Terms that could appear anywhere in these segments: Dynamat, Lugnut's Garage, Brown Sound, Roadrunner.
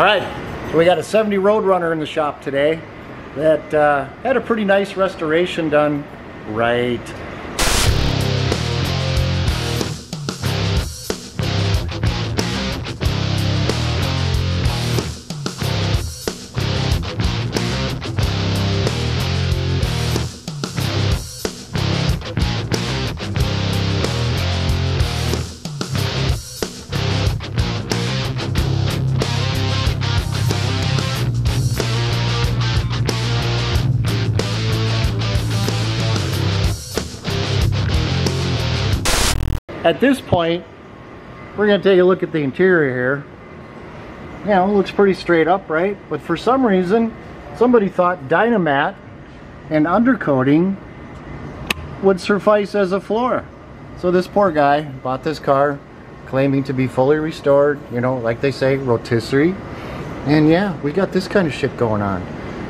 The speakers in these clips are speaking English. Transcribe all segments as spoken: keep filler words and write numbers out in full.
All right, so we got a seventy Roadrunner in the shop today that uh, had a pretty nice restoration done right. At this point, we're going to take a look at the interior here. You know, it looks pretty straight up, right? But for some reason, somebody thought Dynamat and undercoating would suffice as a floor. So this poor guy bought this car claiming to be fully restored, you know, like they say, rotisserie. And yeah, we got this kind of shit going on.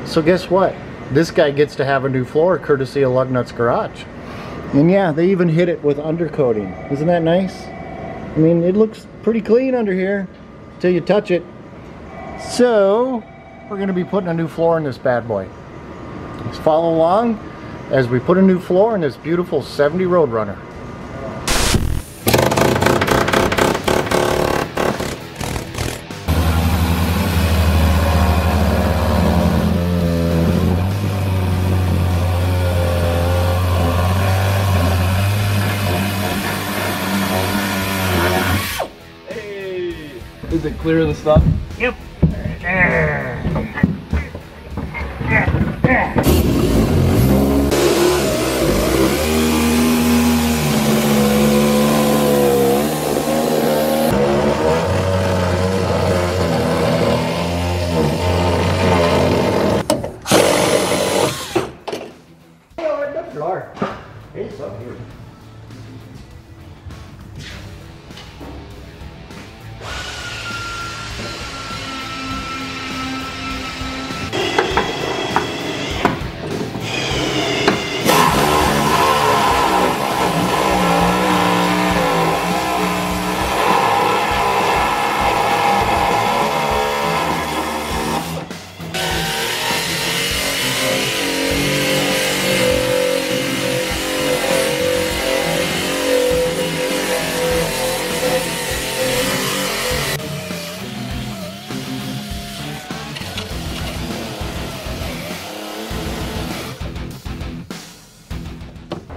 So guess what? This guy gets to have a new floor courtesy of Lugnut's Garage. And yeah, they even hit it with undercoating. Isn't that nice? I mean, it looks pretty clean under here until you touch it. So, we're going to be putting a new floor in this bad boy. Let's follow along as we put a new floor in this beautiful seventy Roadrunner. Is it clear of the stuff? Yep. It's up here.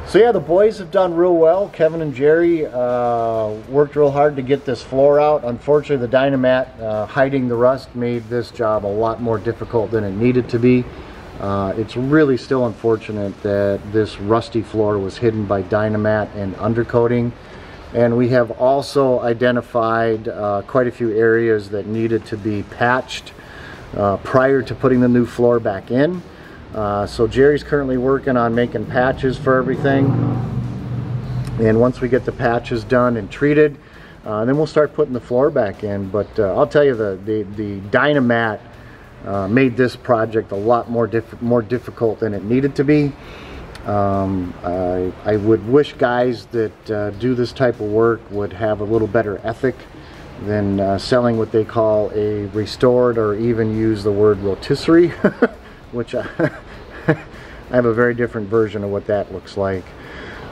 So yeah, the boys have done real well. Kevin and Jerry uh, worked real hard to get this floor out. Unfortunately, the Dynamat uh, hiding the rust made this job a lot more difficult than it needed to be. Uh, it's really still unfortunate that this rusty floor was hidden by Dynamat and undercoating. And we have also identified uh, quite a few areas that needed to be patched uh, prior to putting the new floor back in. Uh, so Jerry's currently working on making patches for everything, and once we get the patches done and treated, uh, then we'll start putting the floor back in. But uh, I'll tell you, the the, the Dynamat uh, made this project a lot more diff more difficult than it needed to be. Um, I, I would wish guys that uh, do this type of work would have a little better ethic than uh, selling what they call a restored, or even use the word rotisserie. Which I, I have a very different version of what that looks like.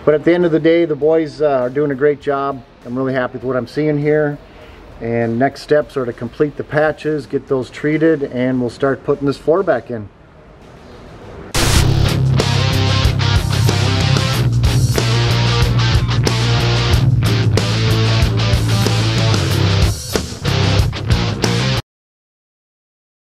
But at the end of the day, the boys uh, are doing a great job. I'm really happy with what I'm seeing here. And next steps are to complete the patches, get those treated, and we'll start putting this floor back in.